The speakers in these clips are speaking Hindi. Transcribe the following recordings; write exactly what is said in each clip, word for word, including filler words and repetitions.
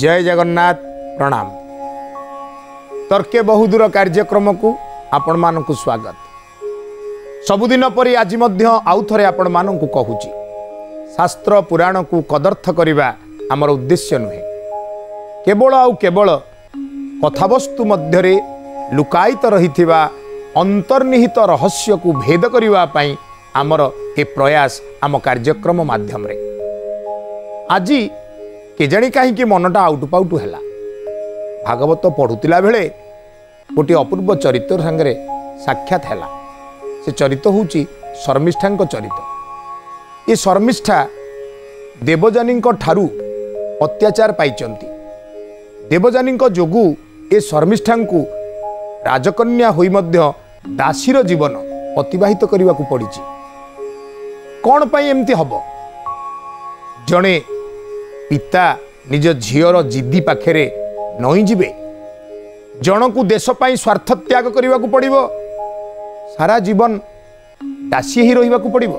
जय जगन्नाथ प्रणाम। तर्के बहुदूर कार्यक्रम को आपण मानकु स्वागत। सबुदिन परि आज मध्य आउ थरे आपण मानकु कहूची, शास्त्र पुराण को कदर्थ करिबा आमर उद्देश्य नुहे। केवल आउ केवल कथावस्तु मध्यरे लुकायित रहिथिबा अंतर्निहित रहस्य को भेद करिबा पई आमर ए प्रयास आम कार्यक्रम माध्यम रे। आज केजाणी कहीं मनटा आउटुपाउटु है। भागवत पढ़ुला बेले गोटे अपूर्व चरित्र संगे साक्षात है। से चरित्र हूँ शर्मिष्ठा चरित्र। ये शर्मिष्ठा देवजानी ठारू अत्याचार पाई। देवजानी जोगु ये शर्मिष्ठा को राजकन्या होई मध्य दासीर जीवन अतिबाहित करने को पड़ी। कौन पाई एमती हम? जड़े पिता निज झीर जिद्दी पाखे नई जीवे, जनकू देशपाई स्वार्थ त्याग करने को पड़ो, सारा जीवन दासी ही रहा पड़ो।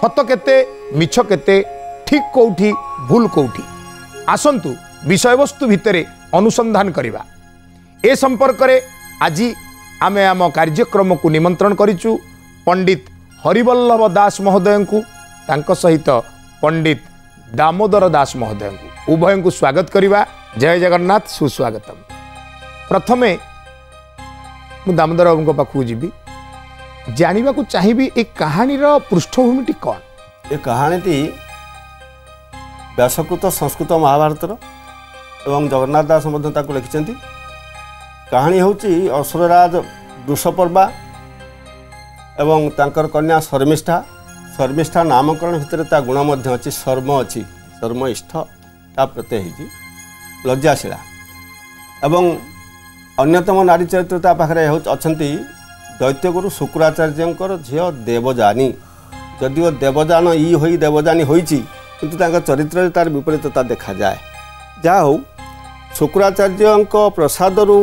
सत केते मिछ केते, ठीक कौटी भूल कौटी, आसंतु विषय वस्तु भितरे अनुसंधान करवा। ए संपर्क रे आज आमे आम कार्यक्रम को निमंत्रण करिचु पंडित हरिवल्लभ दास महोदय को, तांको सहित पंडित दामोदर दास महोदय को, उभय को स्वागत करिवा। जय जगन्नाथ, सुस्वागतम। प्रथमे मु दामोदर बाबू पाखु जीवी, जानिबा को चाहिबी ए कहानीर पृष्ठभूमिटी कौन। ए कहानीटी व्यासकृत संस्कृत महाभारतर एवं जगन्नाथ दास महोदय ताको लिखिसेंती। कहानी होची असुरराज वृषपर्वा एवं तांकर कन्या शर्मिष्ठा। शर्मिष्ठा नामकरण भितर ता गुण मध्य अच्छी शर्म अच्छी, शर्मइष्ठ ता प्रत्यय होती लज्जाशिला। एवं अन्यतम नारी चरित्र ता पाखरे अच्छी दैत्यगुरु शुक्राचार्यंकर झियो देवजानी। जदिओ देवजान ई होई देवजानी होईची, किंतु तांका चरित्र तार विपरीतता देखा जाए। जहा हो शुक्राचार्यंक प्रसादरू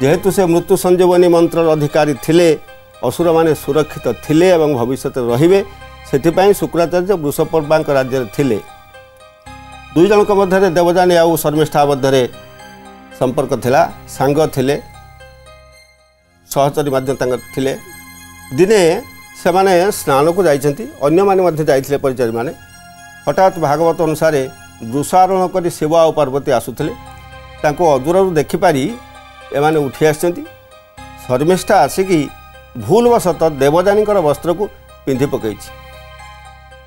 जेहेतु से मृत्यु संजीवनी मंत्र अधिकारी थिले, असुर माने सुरक्षित थिले एवं भविष्य रहिबे, सेथिपाई शुक्राचार्य वृषपर्वा राज्य थिले। दुई जनक मध्य देवजानी आउ शर्मिष्ठा मध्य संपर्क थिला, सांग थिले, सहचरी माध्यम तांकर थिले। दिने से माने स्नान को जाइछंती, अन्य माने मध्य जाइथिले परिचरी माने। हठात भागवत अनुसार वृषारोहण करी शिव और पार्वती आसुथिले, तांको अदूररू देखिपारी एमाने उठी आसछंती। शर्मिष्ठा आसिकी भूलवशत देवजानी वस्त्र को पिंधि पकईछि।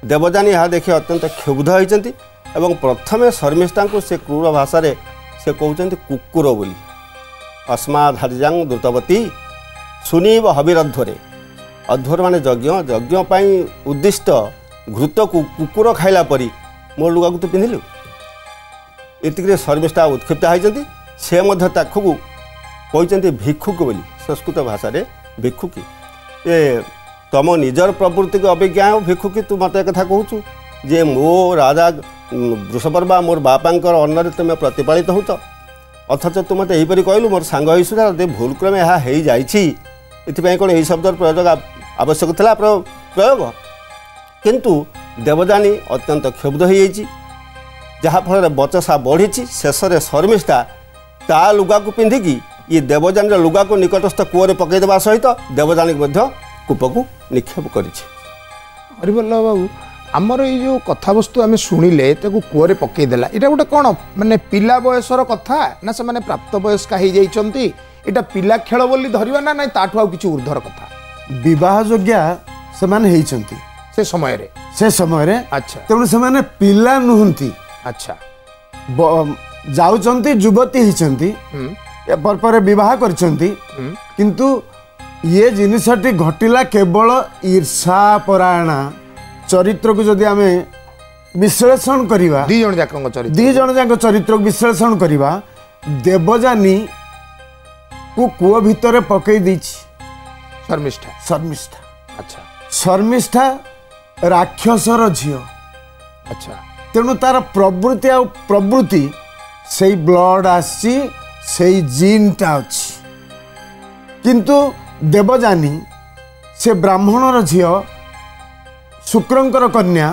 देवजानी यह देखि अत्यंत क्षुब्ध होइछंती एवं प्रथमे शर्मिष्ठा को से क्रूर भाषा रे से कहउछंती कुकुर बोली। अस्माधर्यं द्रुतवती सुनीव हविरध्वरे। अध्वर माने यज्ञ, यज्ञ पाई उद्दिष्ट घृत को कुकुर खाइला परी मोर लुगा को तू पिंधिलु। इतिक्रे शर्मिष्ठा उत्क्षिप्त होइछंती। से मध्य ताखुकु कहते भिक्षुक बोली, संस्कृत भाषा रे भिक्षुकी। ए तुम निजर प्रवृत्ति को अभिज्ञा भिक्षुकी, तू मत एक कहचु जे मो राजा वृषपर्वा मोर बापांकर अन्नरे तुम प्रतिपालित हो, अथच तू मत यहीपरी कहलु। मोर सांग ईश्वर दे भूलक्रमे यहाँ हो जाइए, ये कौन यही शब्दर प्रयोग आवश्यक था प्रयोग। किंतु देवजानी अत्यंत क्षुब्ध हो जाइए, जहाँफल बचसा बढ़ी। शेष में शर्मिष्ठा ता लुगा को पिंधिकी ये देवजानी लुगा को निकटस्थ कूअर पकईदेवा सहित देवजानी कूप को निक्षेप कर। हरिवल्लभ बाबू, आमर ये जो कथावस्तु आम शुणिले कूअर पकईदेला, यहाँ गोटे कौन मानने पिला बयसर कथा ना, से माने प्राप्त वयस्का हो जाइए, यहाँ पिला खेल बोली धरवा ना ना ताठू कि ऊर्धर कथा। बह योग्या से होती से समय रे, से समय रे। अच्छा, तेणु से माने पिला नुहंती। अच्छा, जाउचंती युवती होती परपर बह किंतु ये जिनसटी घटला केवल ईर्षापरायण चरित्र को। जदि आम विश्लेषण करवा दी जन जाक दी जन जाक चरित्र को विश्लेषण करवा, देवजानी को कूह भितर पकई दी शर्मिष्ठा। शर्मिष्ठा, अच्छा, शर्मिष्ठा राक्षसर झियो। अच्छा, तेणु तार प्रवृत्ति आ प्रवृत्ति से ब्लड आसी सेई जीनटा अच्छी। किंतु देवजानी से ब्राह्मणर झियो शुक्रंकर कन्या,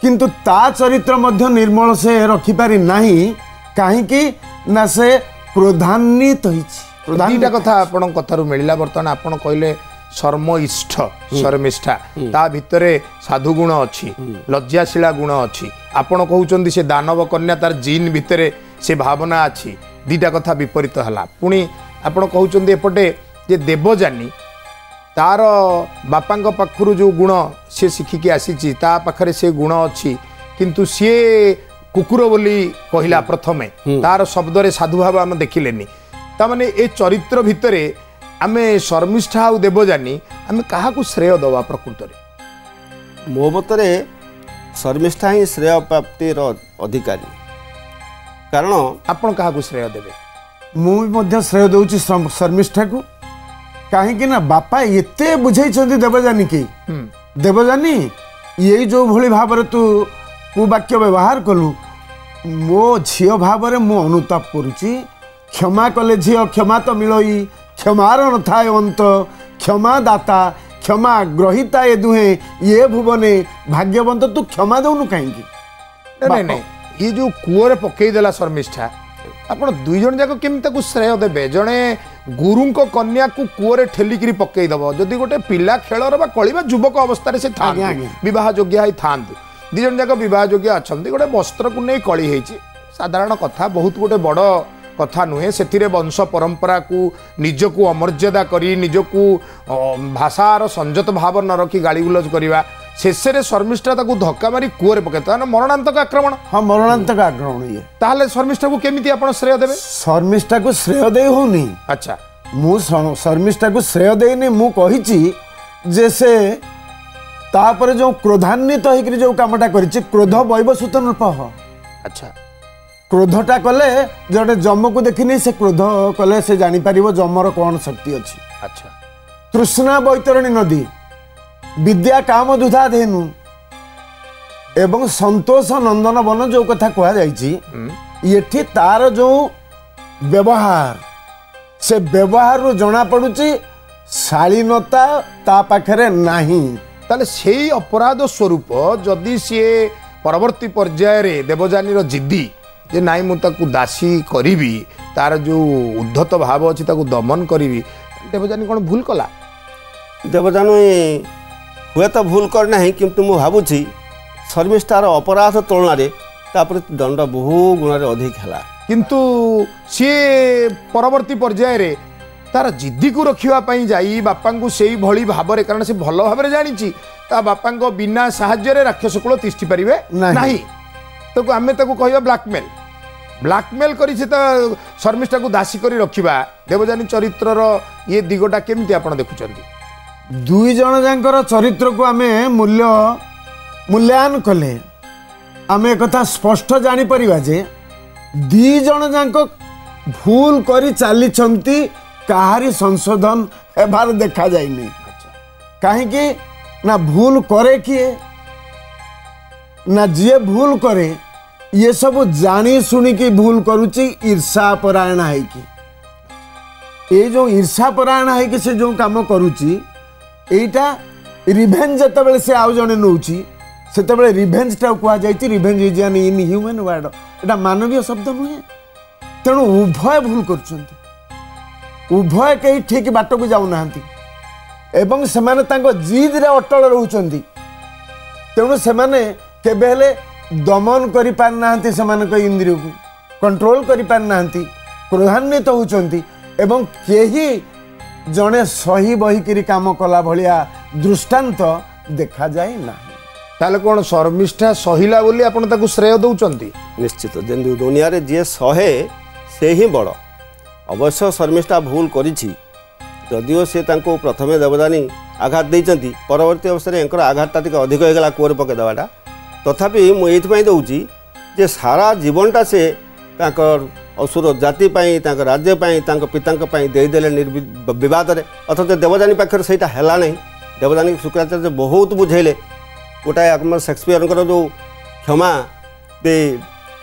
किंतु ता चरित्र मध्य निर्मल से रखिपारी नहीं कहीं ना से क्रोधान्वित होता कथा आपण कथारू मिलला बर्तमान आपण कहले सर्मइष्ठ शर्मिष्ठा ता भितरे साधु गुण अच्छी लज्जाशीला गुण अच्छी आपण कहउचंदी से दानव कन्या तार जीन भितरे से भावना अच्छी दीटा कथा विपरीत हला पुणी आपण कहउचंदी एपटे जे देवजानी तार बापांग पाखरु जो गुण सी शिखिकी आसी ता पाखरे से गुण अच्छी किंतु सी कुकुर बोली कहला प्रथमे तार शब्द रे साधु भाव आम देखिलेनी ता माने ए चरित्र भितर आमे शर्मिष्ठा आ देवजानी आमे कहा को श्रेय दवा प्रकृत रे मो मतरे शर्मिष्ठा ही श्रेय प्राप्ति रो अधिकारी कारण आपण कहा को श्रेय देबे मु मध्य श्रेय दउची शर्मिष्ठा को कहीं ना बापा ये बुझे देवजानी की देवजानी ये जो भली भाव तू कुवाक्य व्यवहार कलु मो झील भाव मु अनुताप करुच्ची क्षमा कले झील क्षमा तो मिलई क्षमार न थाए अंत क्षमा दाता क्षमा ग्रहीता ये दुहे ये भुवने भाग्यवंत तू क्षमा दौनु कहीं ये जो कूअर पकईदेला शर्मिष्ठा आपण दुई जन जाक केमता श्रेय देबे जड़े गुरुं को कन्या को कूअर ठेलिकी पकईदेव जदि गोटे पिला खेलर बा कलिबा युवक अवस्था से था बहुत योग्य था दी जन जाक बहुत योग्य अच्छा गोटे वस्त्र को नहीं कली होती साधारण कथा बहुत गोटे बड़ कथा नुहे से वंश परंपरा को निजक अमर्यादा करी निजक भाषार संयत भाव न रखी गाड़गुलज करवा शेषे शर्मिष्ठा धक्का मारी कूअर पकड़ मरणांतक आक्रमण हाँ मरणांतक आक्रमण ये ताहले शर्मिष्ठा को केमिति आपण श्रेय देबे शर्मिष्ठा को श्रेय दे होनी अच्छा मु शर्मिष्ठा को श्रेय देनी मु कहिची जे से तापर जो क्रोधान्वित होकर जो कामटा करिछि क्रोध वैवसुत नृपह अच्छा क्रोधटा कले जडे जम को देखिनी से क्रोध कले से जानि पारिबो जमर कोन शक्ति अछि अच्छा तृष्णा बैतरणी नदी विद्या काम दुधा धेनु एवं संतोष नंदन बन जो कथा कह जाठी तार जो व्यवहार से व्यवहार रु जना पड़ुची शालीनता ता पाखरे नाही ताले से अपराध स्वरूप जदि सी परवर्ती पर्याय रे देवजानी रो जिद्दी जे नाई मु ताकु दासी करी तार जो उद्धत भाव अच्छी ताकु दमन करी देवजानी कौन भूल कला देवजानी हुए तो भूल कर ना किंतु मु भावुची शर्मिष्ठार अपराध तुलन दंड बहु गुण अधिक है किंतु सी परवर्ती पर्याय रे तार जिद्दी को रखापी जाई बापा को से भली भाव कारण से भल भाव जानी बापा बिना साहाय्य राक्षसकूल तिष्टि पारे ना तो आम कह ब्लाकमेल ब्लाकमेल कर शर्मिष्ठा को दासी कर रखा देवजानी चरित्र ये दिगटा केमती आप देखुं दुई जन जाकर चरित्र को आमे मूल्य मूल्यायन कले आमे कथा स्पष्ट जानी परिवा जे दी जन जाक भूल करी चाली चंती कहारी संशोधन एबार देखा जाइनी कहीं कि ना भूल करे किए ना जे भूल करे ये सब जानी सुनी की भूल करुची ईर्षा परायण है कि ये जो ईर्षा परायण है कि से जो काम करुची एटा रिभेंज जतबेले से आउ जने नउची सेतबेले रिभेंज टा कुआ जाईती revenge is an inhuman word एटा मानवीय शब्द नुहे तेणु उभय भूल करछंती उभय केही ठीक बाट को जाउ नाहंती एवं समाने तांको जिद रे अटल रहउचंती तेणु समाने केबेले दमन करि पार नाहंती समाने को इंद्रिय को कंट्रोल करि पार नाहंती क्रोधान्वित होउचंती एवं केही जड़े सही बहिकी काम कला भाया दृष्टांत देखा जाए ना ताले कौन शर्मिष्ठा सहिला बोली आपन श्रेय दौरान निश्चित जेन दुनिया रे जी सहे से ही बड़ अवश्य शर्मिष्ठा भूल करदिओ सी प्रथम देवजानी आघात देती परवर्ती अवसर एंकर आघात अधिक होगा कूअर पकईदेवाटा तथापि मुझे दौची जे सारा जीवनटा से असुर जाति राज्य पितादेले निर्विवाद अथच देवजानी पाखे सहीटा हैला नहीं देवजानी शुक्राचार्य बहुत बुझेले गोटाए आम शेक्सपियर जो क्षमा the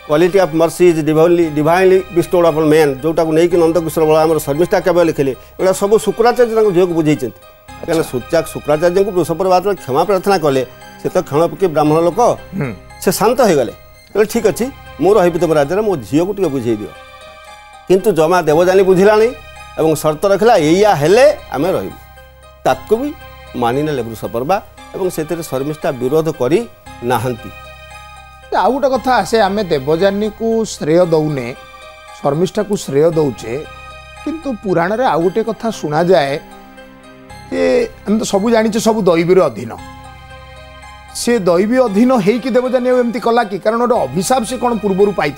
quality of mercy is divinely divinely bestowed upon man जोटा नहीं नंदकिशोर बलराम शर्मिष्ठा केवल लिखिले एटा सब शुक्राचार्य झील को बुझे क्या शुक्राचार्य को वृषपर्वाद क्षमा प्रार्थना कले से तो क्षणपक्की ब्राह्मण लोक से शांत हो गले ठीक अच्छी मु रही तुम राज्य मो झी को टे बुझे दिव किंतु जमा देवजानी बुझानी और सर्त रखला या हेले आम रु भी मानिने वृषपर्वा और से शर्मिष्ठा विरोध करना आउ गोटे कथा से आम देवजानी को श्रेय दौने शर्मिष्ठा को श्रेय दौचे किंतु पुराण रे आउ गोटे कथा शुणा जाए जे आम तो सब जाचे सब दैवीर अधीन से दैवी अधीन होकि देवजानी एमती कला कि कारण गोटे अभिशाप से कौन पूर्वर पाई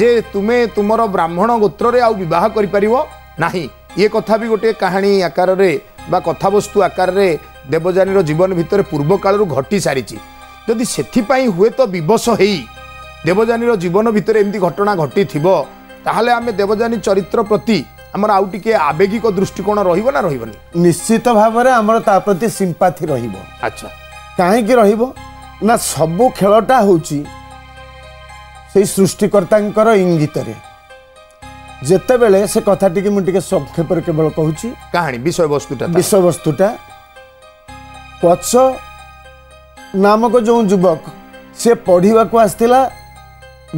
जे तुम्हें तुम ब्राह्मण गोत्र आवाह कर ये कथा भी गोटे कहानी आकार में कथावस्तु आकार में देवजानी जीवन भितर पूर्व कालू घटी सारी जदि से हुए तो बिवश हो देवजानी जीवन भितर एमती घटना घटी ताहले आमे देवजानी चरित्र प्रति आमर आउ टिके आवेगिक दृष्टिकोण रहिबो ना रहिबोनी निश्चित भाव में आमर ता प्रति सिंपाथी रहिबो। अच्छा काहे कि रहिबो ना सबो खेलटा होची सेई सृष्टिकर्तांकर इंगित रे जेते बेले से कथाटी कि मुटिके संक्षेपर केवल कहूची कहानी विषय वस्तुटा विषय वस्तुटा पछ नामक जो युवक से पढ़िवा को आस्थिला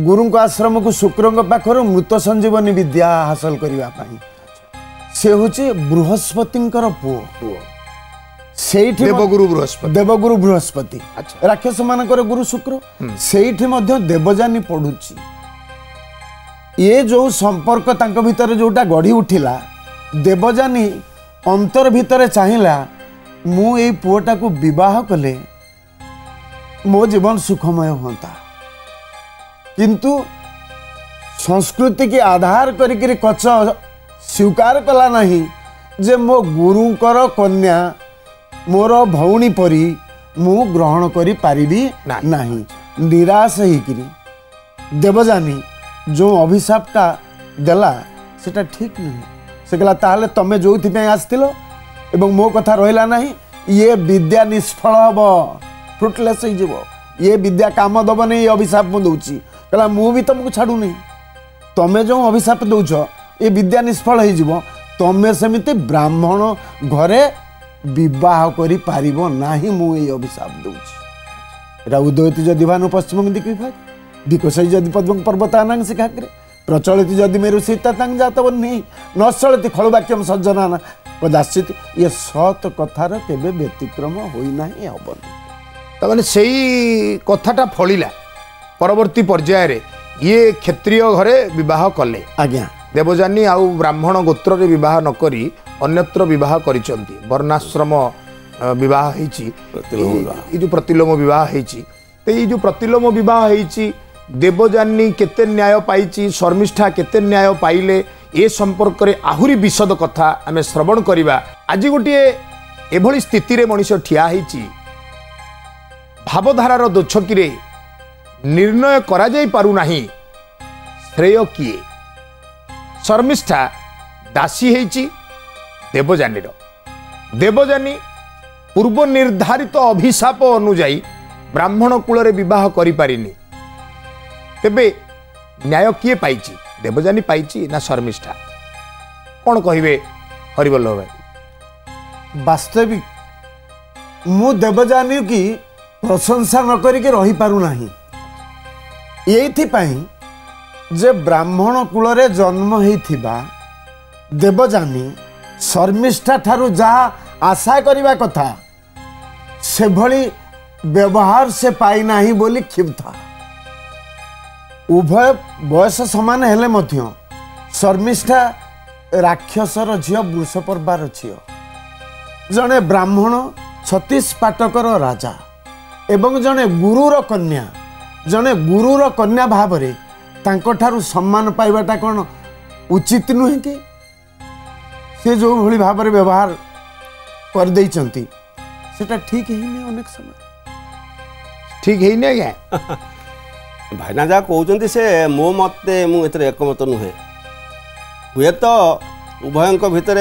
गुरु को आश्रम को शुक्र पाखर मृत संजीवनी विद्या हासिल करने से हूँ बृहस्पति पुओ से देवगुरु बृहस्पति देवगुरु बृहस्पति अच्छा राक्षस मान गुरु शुक्र से देवजानी पढ़ुची ये जो संपर्क तांको भीतर जोटा गढ़ी उठिला देवजानी अंतर भीतर चाहिला मु ए पुओटा को विवाह कले मो जीवन सुखमय होता किंतु संस्कृति के आधार करी कच्चा स्वीकार कला नहीं जे मो गुरुंकर कन्या मोर भौणी परी मु ग्रहण करी पारिबी नहीं निराश होकर देवजानी जो अभिशापटा देला सेटा ठीक नहीं से कहला ताहले तमे जो आसतिलो एवं मो कथा रहिला नहीं ये विद्या निष्फल हबो फ्रुटलेस हो जीवो ये विद्या काम दब नहीं अभिशाप मु दौची कहला मु भी तुमको छाड़ू नहीं तमें जो अभिशाप दौच ये विद्या निष्फल हो तमें सेमती ब्राह्मण घरे बह कर पारना मुझे अभिशाप दौची एटा उदयती जदि भानु पश्चिम दिख विभाग विकसई जदि पद्म पर्वतानांग शिखाग्रे प्रचलित जदि मेरु सीता तांग जात बन्ही न चलती खड़ुवाक्यम सज्जनाना कदाचित ये सत कथार केवे व्यतिक्रम होना हबन तमें से कथाटा फलिला परवर्ती पर्याय रे ये क्षेत्रीय घरे विवाह कले आज्ञा देवजानी आउ ब्राह्मण गोत्र रे विवाह न करी अन्यत्र विवाह करिसंती वर्णाश्रम विवाह हेची ए जो प्रतिलोम विवाह हेची तो ये जो प्रतिलोम विवाह हेची देवजानी केते न्याय पाइची शर्मिष्ठा केते न्याय पाइले ए संपर्क रे आहुरी विशद कथा आमे श्रवण करिबा। आज गोटे एभली स्थिति रे मनुष्य ठिया हेची भावधारार दोछकी रे निर्णय करा जाई पारु नाही श्रेय किए शर्मिष्ठा दासी हेची देवजानीर देवजानी पूर्व निर्धारित अभिशाप अनुजाई ब्राह्मण कूल विवाह करि पारिनी तेबे न्याय किए पाइची देवजानी पाइची ना शर्मिष्ठा कौन कहिबे हरिवल्लभ भाई? वास्तविक मु देवजानी की प्रशंसा न करिके रही पारु नाही जे ब्राह्मण कूल रे जन्म होता देवजानी शर्मिष्ठा ठारू जहाँ आशा करिबा कथा से भली व्यवहार से पाई नाही बोली क्षिप्ता उभय बयस समान हेले मध्य शर्मिष्ठा राक्षसर झियो वृषपर्वार झियो जने ब्राह्मण छत्तीस पाटकर राजा एवं जने गुरुर कन्या जने गुरुर कन्या भाव में तांको सम्मान पाइबाटा कौन उचित नुहे कि से जो भली भाव में व्यवहार कर दे सेटा ठीक है अनेक समय ठीक है नहीं क्या भाईना जहाँ कहते से मो मत मुझे एकमत नुहे हे तो उभयों भितर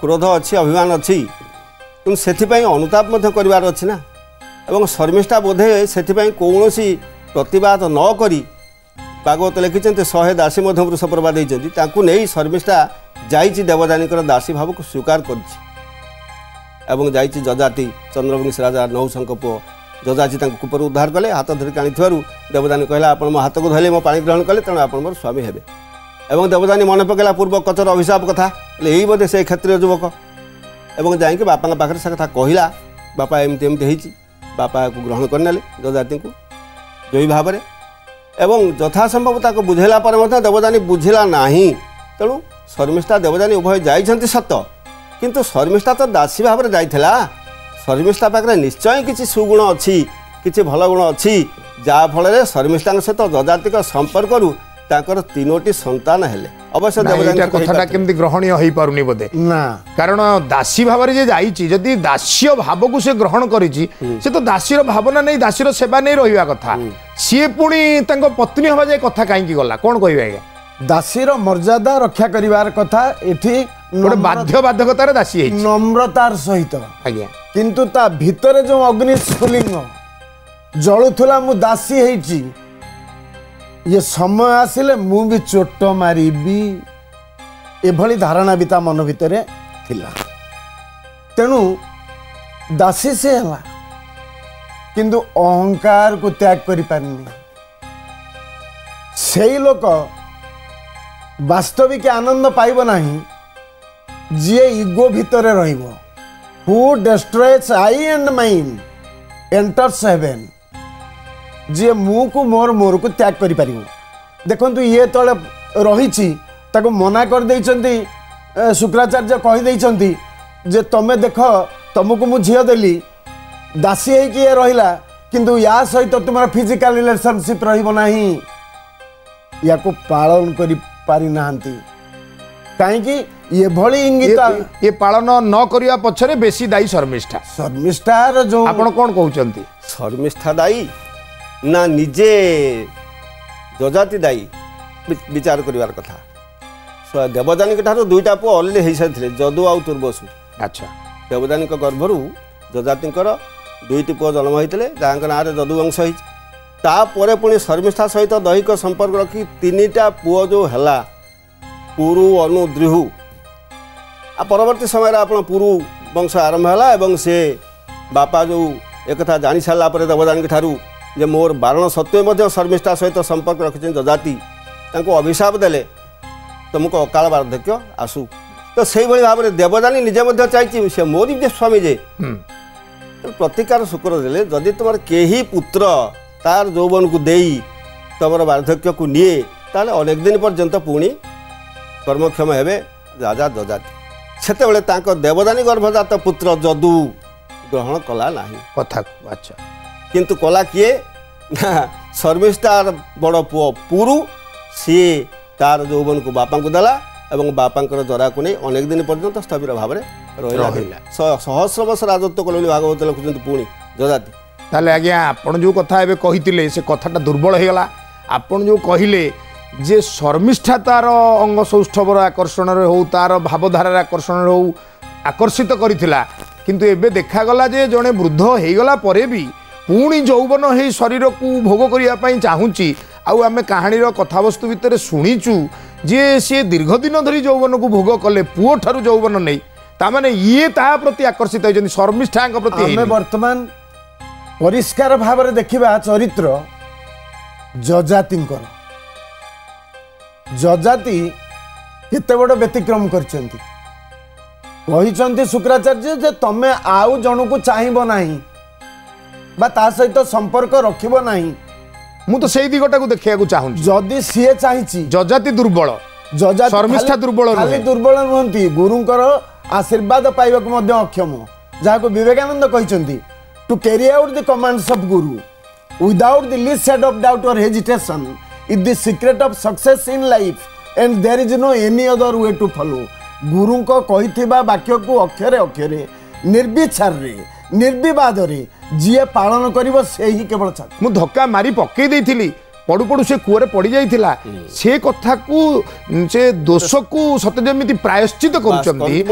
क्रोध अच्छी अभिमान अच्छी से अनुताप अच्छी ना एवं शर्मिष्ठा बोधे से कौन प्रतिवाद नक भागवत लिखिं शहे दासी वृषपर्वा नहीं शर्मिष्ठा जाइए देवजानी दासी भाव को स्वीकार कर जजाति चंद्रवंश राजा नहुशंक पुओ जजाजी कूपर उद्धार कले हाथ धरिक आनी देवजानी कहला आप हाथ को धरले मो पा ग्रहण कले तेणु आप मोर स्वामी हे। एवं देवजानी मन पकड़ा पूर्व कचर अभिशाप कथा यही बोधे से क्षेत्रीय युवक एवं जाकि बापा पाखे से कथा कहला बापा एमती एमती बापा को ग्रहण करने जजाति को जयी भाव एवं यथासंभव ताको बुझेला पर देवजानी बुझेला नहीं तेणु शर्मिष्ठा देवजानी उभय जाइछन्ति सत किंतु शर्मिष्ठा तो दासी भाव में जाइथिला शर्मिष्ठा पाखरे निश्चय किसी सुगुण अच्छी किसी भल गुण अच्छी जाफल शर्मिष्ठा सहित जजाति संपर्क रु ताकर तीनोटी संतान हेले अवश्य देवजानी कथाटा केमती ग्रहणीय होई पारुनी बोधे ना कारण दासी भाव रे जे जाईची जदी दास्य भाव को से ग्रहण करिची से तो दासीर भावना नहीं दासीर सेवा नहीं रहिवा कथा सी पुणी तांको पत्नी हवा जे कथा काई की गला कोन कहिबे दासीर मर्यादा रक्षा करिवार कथा एठी गोटे बाध्य बाधकतार दासी हेची नम्रतार सहित आज्ञा किंतु ता भितरे जो अग्नि स्फुलिंग जळुथुला मु दासी हेची ये समय आसिले मु भी चोट मारिबी एभली धारणा भी ता मन भितर थिला तेणु दासी से हला किंतु अहंकार को त्याग करि पारनी सेई लोक वास्तविक आनंद पाइब नाही जे इगो भितरे रहिबो who destroys I and mind enters heaven जे मु को मोर मोर को त्याग करि परिबो देखंतु ये तळे रहिछि ताको मना कर दैछन्ती शुक्राचार्य कहि दैछन्ती जे तमे देख तुमको मु झियो देली दासी है कि रहिला किंतु या सहित तुम फिजिकल रिलेशनशिप रहिबो नाही या को पालन करि पारि नाहंती काहे कि ये भली इंगिता ये पालन न करिया पछरे बेसी दाई शर्मिष्ठा शर्मिष्ठा रो जो आपण कोन कहउचन्ती शर्मिष्ठा दाई ना निजे जजाति दायी विचार करिवार कथा सो देवजानी ठार दुईटा पु अलरेडी हो सारी जदू आउ तुर्वसु अच्छा देवजानी गर्भर जजाति दुईटी पु जन्म होते जहाँ ना जदुवंश होपर पुणी शर्मिष्ठा सहित दैहिक संपर्क रखी तीन टा पु जो है पुरु अनु द्रिहु आ परवर्ती समय आप पुरु वंश आरंभ है से बापा जो एक जानी सारापर देवजानी ठार जे मोर बारण सत्वे शर्मिष्ठा सहित संपर्क रखिछन जजाति तांको अभिशाप देले तुमको अकाल वार्धक्य आसू तो से भाव में देवजानी निजे चाहिए से मोरी जे स्वामी जे तो प्रतिकार शुक्र देले जदि तुम केही पुत्र तार यौवन को दे तुम वार्धक्य को निए ताले अनेक दिन पर्यंत पुणी कर्मक्षम हेबे राजा जजाति सेतेबेले तांको देवजानी गर्भजात पुत्र जदू ग्रहण कला नाही कथा अच्छा किंतु कला किए ना शर्मिष्ठार बड़ पुओ पुरु सी तार यौवन को बापा को देला एवं बापा जरा को नहीं अनेक दिन पर्यंत स्थिर भाव में रहा सहस्र वर्ष राजत्व कल भागवत लिखुं पुणी जजाति ताले आज्ञा आपण जो कथा एबे कहितिले से कथाटा दुर्बल हो गला आपण जो कहिले जे शर्मिष्ठा तार अंग सौष्ठवर आकर्षण रे हो तार भावधारा आकर्षण रे हो आकर्षित करिथिला किंतु एबे देखा गला जे जने वृद्ध हो गला परे भी पुणी जौवन ही शरीर को भोग करने चाहूँगी आम कहानी कथावस्तु भितर शुणीचु जी सी दीर्घ दिन धरी जौवन को भोग कले पुओ ठारू जौवन नहीं ताने ये प्रति आकर्षित होती शर्मिष्ठा प्रति आम बर्तमान परिष्कार भाव में देखा चरित्र जजाति जजाति केते बड़ व्यतिक्रम कर शुक्राचार्य तमें आउ जन को चाहब ना सहित संपर्क रखिब नहीं मु तो सही दिगटा को देखिया को चाहू जदि सीए चाहिए जजाति दुर्बल जजाति शर्मिष्ठा दुर्बल खाली दुर्बल नुहंती गुरुंकर आशीर्वाद पाइबाकु मध्य अक्षम जहाँ विवेकानंद कहते to carry out the commands of guru without the least shade of doubt और hesitation is the secret of success in life and there is no any other way to follow guru को कहिथिबा वाक्य को अक्षरे अक्षरे निर्विचार रे निर्विवाद रे जीए पालन करिवो से ही केवल छात्र मु धक्का मारी पकई देथिली पडु पडु से कुआरे पड़ी जाइथिला से कथा को से दोष को सते जेमिति प्रायश्चित करूचंती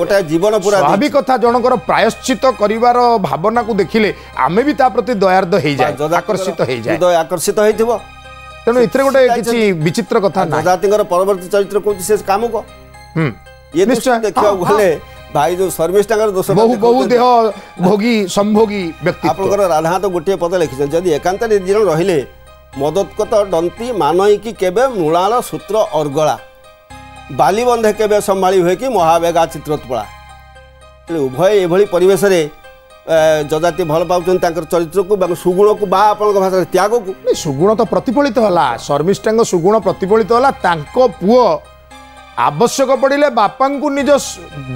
गोटा जीवन पूरा स्वाभाविक कथा जनकर प्रायश्चित करिवार भावना को देखिले आमे भी ता प्रति दयार्द हे जाय आकर्षित हे जाय हृदय आकर्षित होइथिबो तेनु इतरे गोटे किछि विचित्र कथा ना जजातिंगर परवर्ती चरित्र कोछि से काम को हम ये निश्चय देखियो भले भाई जो सर्विसटा कर दोसर बहु बहु देह भोगी संभोगी व्यक्ति आपनकर राधा तो गुटे पद लिखिसन जदी एकांत निर्जन रहिले मदतकत दंती मानई की केबे मूलाल सूत्र अर्गला बाली बंधे केबे संभाली होय कि महावेगा चित्रत्पला उभय एभली परिवेश रे जदाती भल पाउछन तांकर चरित्र को सुगुण को बा आपनकर भाषा त्याग को सुगुण तो प्रतिफलित होला शर्मिष्ठांग सुगुण प्रतिफलित होला तांको पुओ आवश्यक पड़े बापा को निज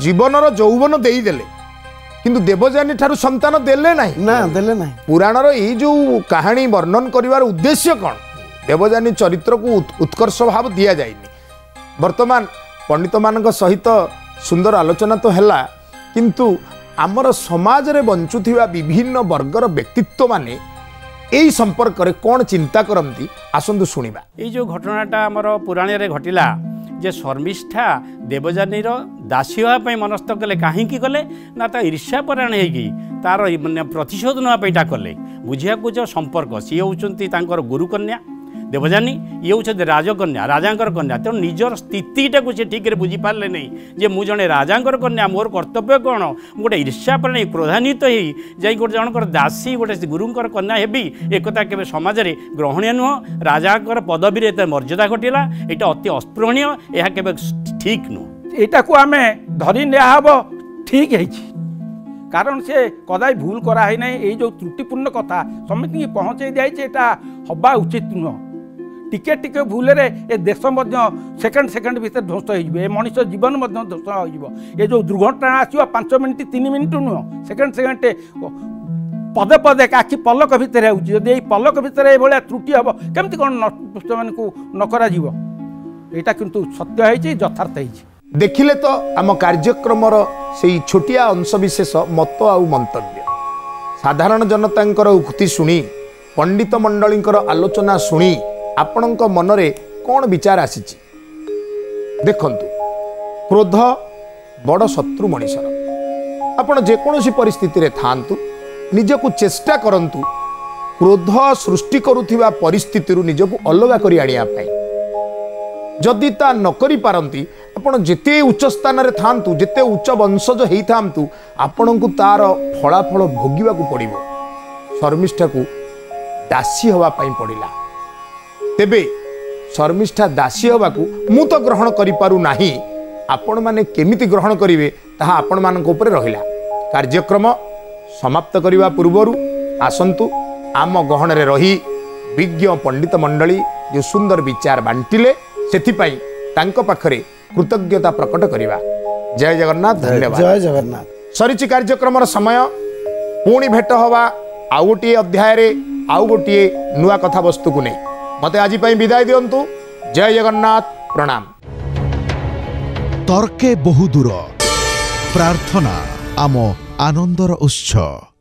जीवन रौवन देदेले किंतु देवजानी ठारू संतान देले नहीं ना देले नहीं पुराण रही जो कहानी वर्णन करिवार उद्देश्य कौन देवजानी चरित्र को उत्कर्ष भाव दि जाएनि वर्तमान पंडित मान सहित सुंदर आलोचना तो हैला किंतु आमर समाज रे बंचुथिबा विभिन्न वर्गर व्यक्तित्व माने यही संपर्क रे कौन चिंता करती आसतु शुणा ये जो घटनाटा आमर पुराण रे घटिला जे शर्मिष्ठा देवजानी दासी होगापी मनस्थ कले कहीं कले ना तो ईर्ष्यापरायण होगी तार प्रतिशोध नापी कले बुझा को जो संपर्क सी होती गुरुकन्या देवजानी ये हूँ राजकन्या राजा कन्या तेणु निजर स्थितिटा को ठीक बुझी पारे नहीं जे मु जड़े राजा कन्या मोर कर्तव्य कौन गोटे ईर्ष्यापरायण क्रोधान्वित हो जा गोटे जनकर दासी गोटे गुरुंर कन्या हेबी एकता केवे समाज में ग्रहणीय नुह राजा पदवीर ये मर्यादा घटला यहाँ अति अस्पृहणीय यह केवे ठीक नुह यटा को आम धरी निहब ठीक है कारण से कदाई भूल कराई ना ये जो त्रुटिपूर्ण कथा समिति की पहुँचे दिया हवा उचित नुह टिके टिके भूल रे ए देश सेकेंड सेकेंड भर ध्वस्त हो मनुष्य जीवन ध्वस्त हो जो दुर्घटना आसो पांच मिनट तीन मिनट नुह सेकेंड सेकेंड पदे पदे आखि पलक भितर होदी पलक भितर ये त्रुटि हम केमती कौन नकर यहाँ किंतु सत्य है यथार्थ है देखिले तो आम कार्यक्रम से छोटिया अंशविशेष मत आ मंतव्य साधारण जनता उक्ति शुणी पंडित मंडली आलोचना शुणी आपणों मनरे कौन विचार आसीची देखंतु क्रोध बड़ शत्रु मनिषर आपण जेकोसी परिस्थिति रे थांतु निजकु चेष्टा करंतु क्रोध सृष्टि करुथिबा परिस्थिति रु निजकु अलग करी आनिया पाई जदि ता न करी पारंती आपण जेते उच्च स्थान रे थांतु जेते उच्च वंशज हेई थांतु आपणकु तार फलाफल भोगिबाकु पड़िबो शर्मिष्ठा को दासी होवा पाई पड़िला तेबे शर्मिष्ठा दासी होवाकु मु तो ग्रहण करि पारु नाही आपण माने केमिति ग्रहण करिवे ताहा आपण मानक ऊपर रहिला कार्यक्रम समाप्त करिवा पूर्वरु आसंतु आम गहन रे रही विज्ञ पंडित मंडली जो सुंदर विचार बांटिले सेति पाई तांको पाखरे कृतज्ञता प्रकट करिवा जय जगन्नाथ धन्यवाद जय जगन्नाथ सरिचि कार्यक्रम रो समय पुणी भेट होवा आउ गोटे अध्याय रे आउ गोटे नुवा कथा वस्तु को नै मते आज विदाय दियंतु जय जगन्नाथ प्रणाम तर्के बहुदूर प्रार्थना आम आनंदर उत्स।